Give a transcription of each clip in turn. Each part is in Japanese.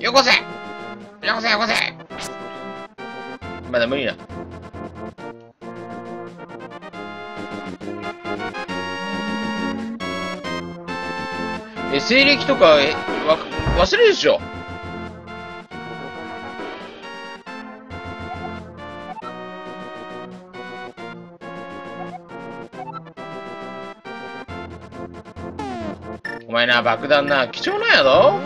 よこせよこせよこせ、まだ無理だ。西暦とか忘れるでしょ。お前な、爆弾な、貴重なんやぞ。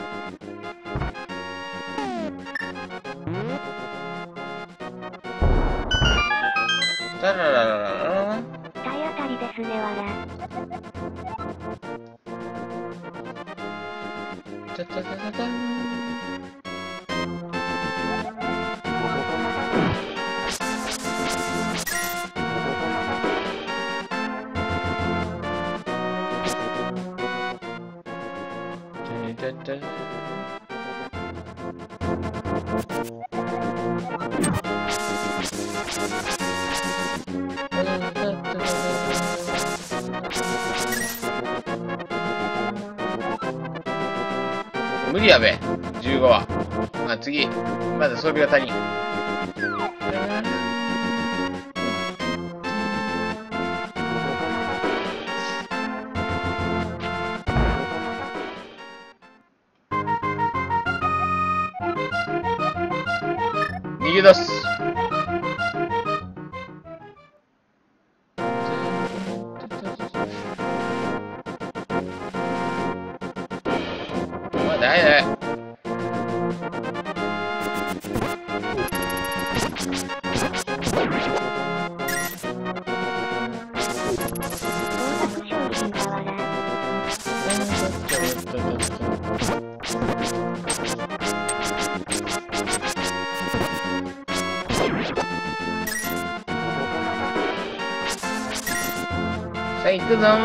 だららららら。体当たりですね、わら。たたたたた無理やべ、15は。あ、次、まだ装備が足りん。逃げ出す。さあ行くぞーん。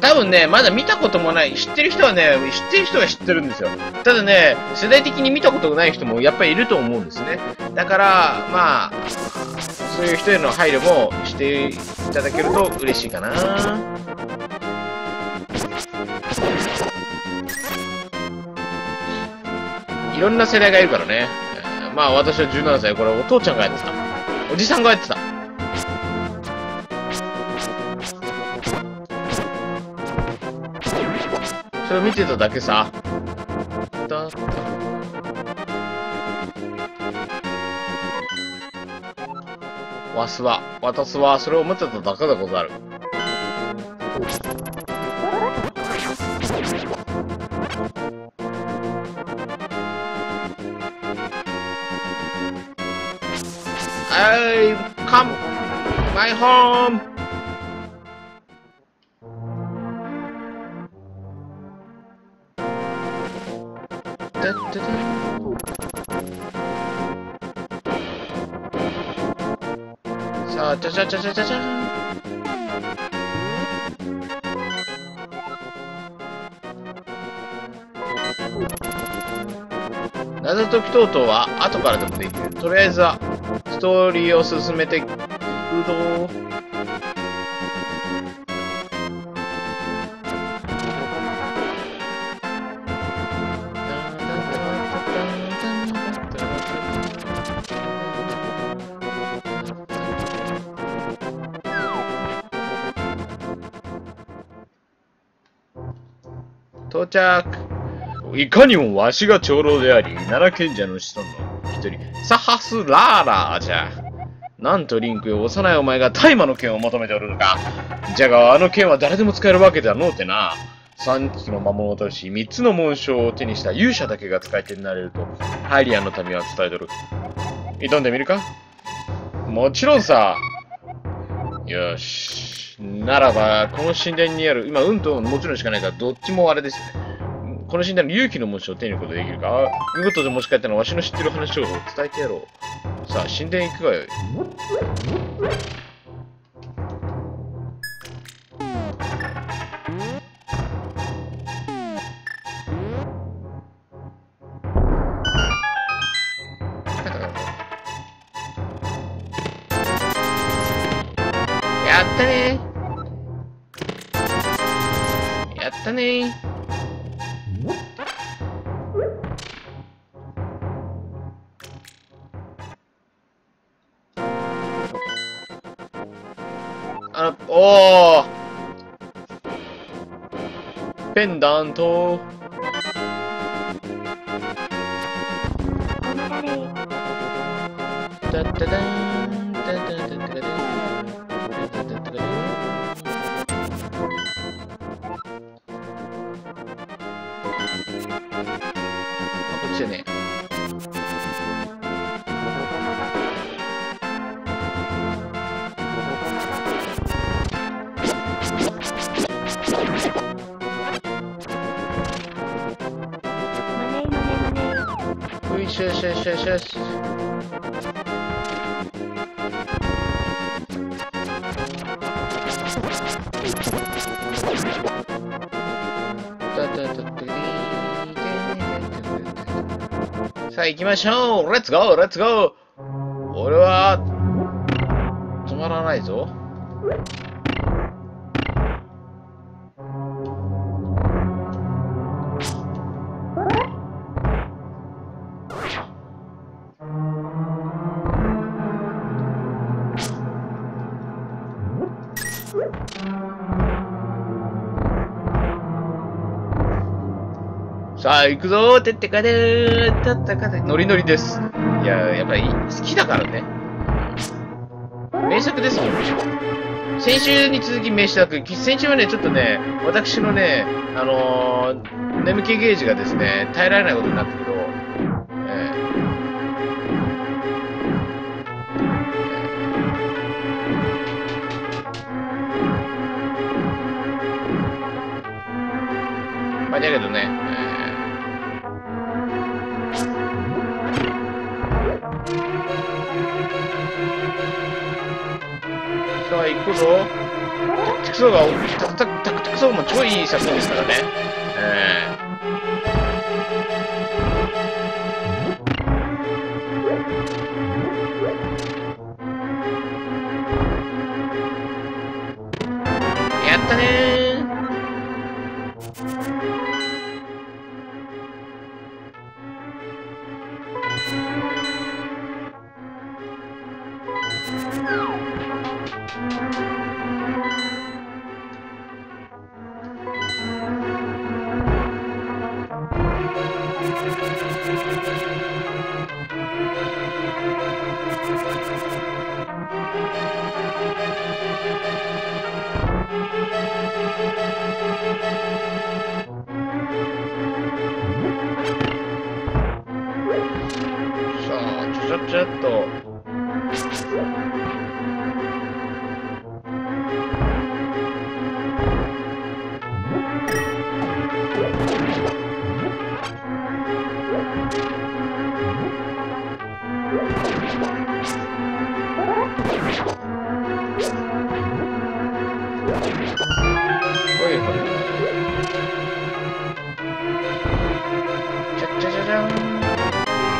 多分ね、まだ見たこともない、知ってる人はね、知ってる人は知ってるんですよ。ただね、世代的に見たことがない人もやっぱりいると思うんですね。だから、まあ、そういう人への配慮もしていただけると嬉しいかな。いろんな世代がいるからね。まあ、私は17歳、これお父ちゃんがやってた。おじさんがやってた。それ見てただけさ。私はそれを思ってただけでござる。はい、カムマイホーム。さあ、ちゃちゃちゃちゃちゃちゃ。謎解き等々は後からでもできる。とりあえずはストーリーを進めていくぞ。到着。いかにもわしが長老であり、奈良賢者の子孫の一人、サハスラーラーじゃ。なんとリンクよ、幼いお前が大麻の剣を求めておるのか。じゃが、あの剣は誰でも使えるわけじゃのうてな。3匹の魔物を倒し、3つの紋章を手にした勇者だけが使い手になれると、ハイリアンの民は伝えとる。挑んでみるか？もちろんさ。よし。ならば、この神殿にある、今、運ともちろんしかないから、どっちもあれですよね。この診断の勇気の文字を手に入れることができるか。見事で持ち帰ったのはわしの知ってる話を伝えてやろう。さあ、神殿行くわよ。おーペンダントダダダンダダダダダダこっちだね。よし。さあ行きましょう。レッツゴーレッツゴー。俺は止まらないぞ。さあ行くぞー。てってかでーたったかでノリノリです。いややっぱり好きだからね。名作ですもん。先週に続き名作。先週はねちょっとね私のね眠気ゲージがですね耐えられないことになったけど、まあだけどねさあ行くぞ。タクソがタクソも超いい作品ですからね。やったね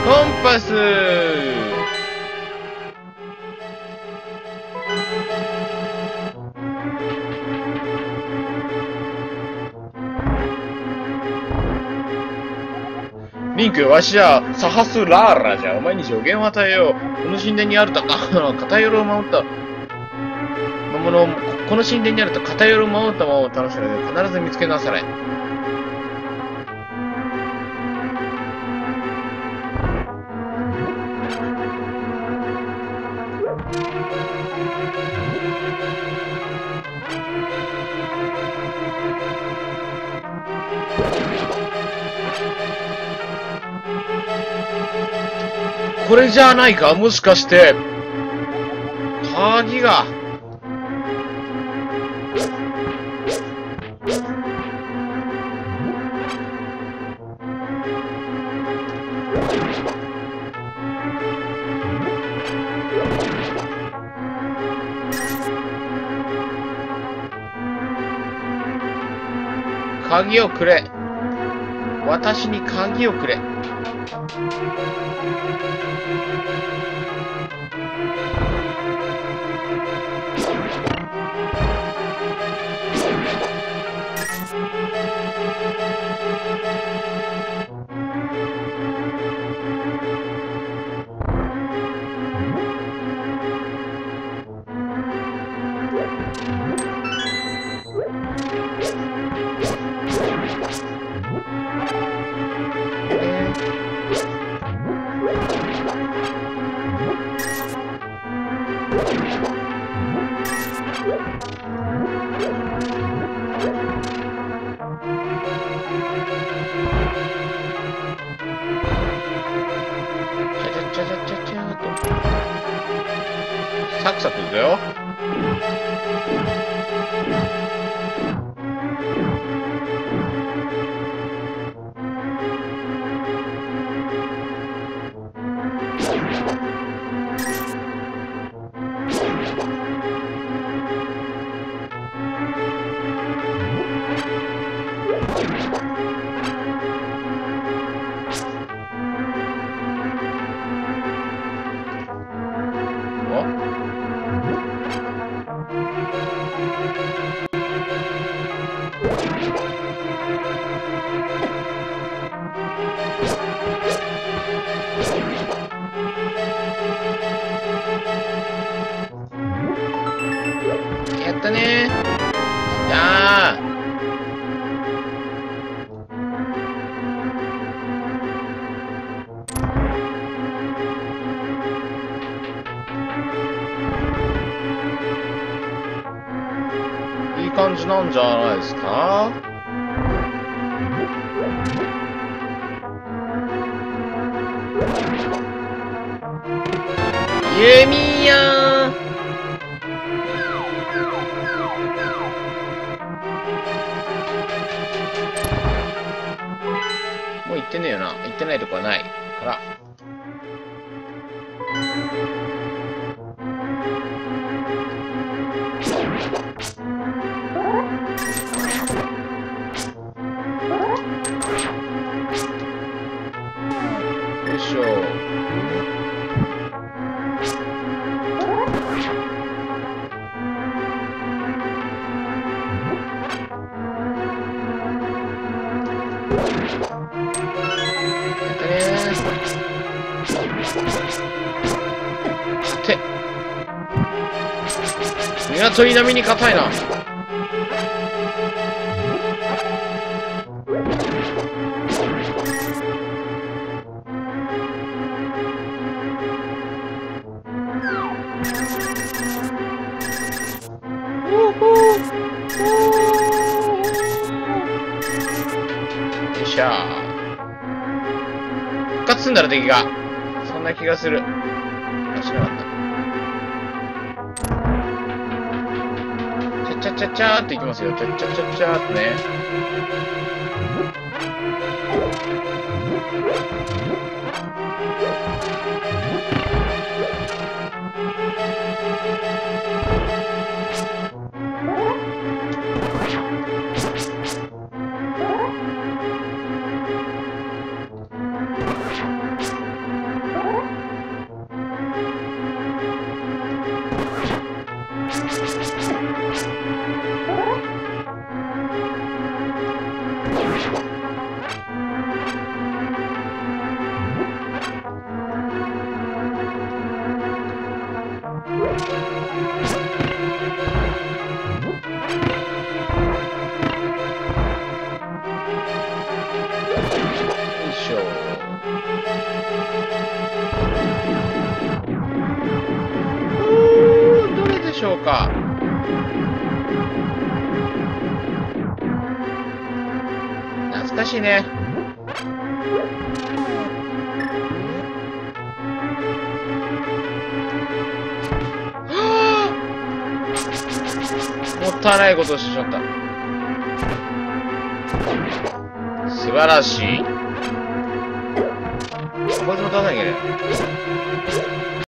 コンパス。リンク、わしはサハスラーラじゃ。お前に助言を与えよう。この神殿にあると偏りを守った魔物をこの神殿にあると偏りを守った魔物を楽しめる。必ず見つけなされ。これじゃないか。もしかして鍵が鍵をくれ。私に鍵をくれ。サクサクいくよ。感じなんじゃないですか。弓矢んもう行ってねえよな。行ってないとこはないから、鶏並みに硬いな。よっしゃー。復活すんだろ敵が。そんな気がする。あ、しなかった。チャチャチャーっていきますよ。チャチャチャチャーってね。懐かしいね。もったいないことをしてしまった。素晴らしい。こいつも出さなきゃいけない。